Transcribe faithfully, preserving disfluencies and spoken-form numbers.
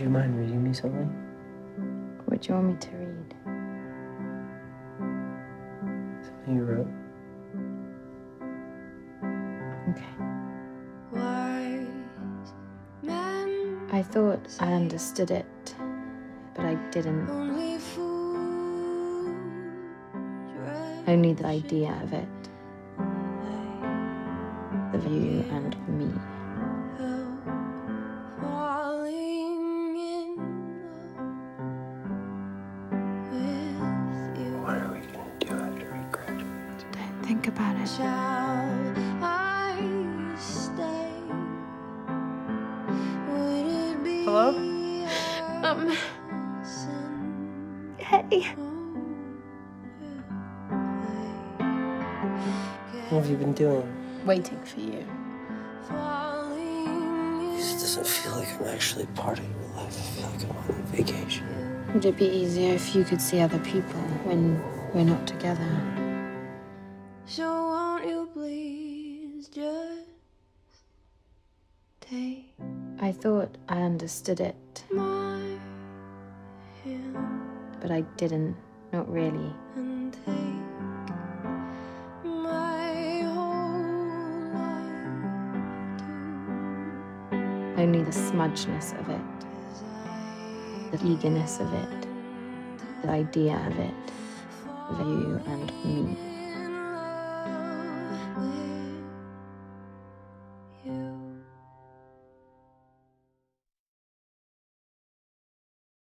Would you mind reading me something? What would you want me to read? Something you wrote. Okay. I thought I understood it, but I didn't. Only the idea of it. Of you and me. What are we gonna do after we graduate? Don't think about it. Shall I stay? Would it be? Hello? Um. Hey. What have you been doing? Waiting for you. It doesn't feel like I'm actually part of your life. I feel like I'm on vacation. Would it be easier if you could see other people when we're not together? So won't you please just take? I thought I understood it, but I didn't. Not really. And take. Only the smudgeness of it, the eagerness of it, the idea of it, of you and me.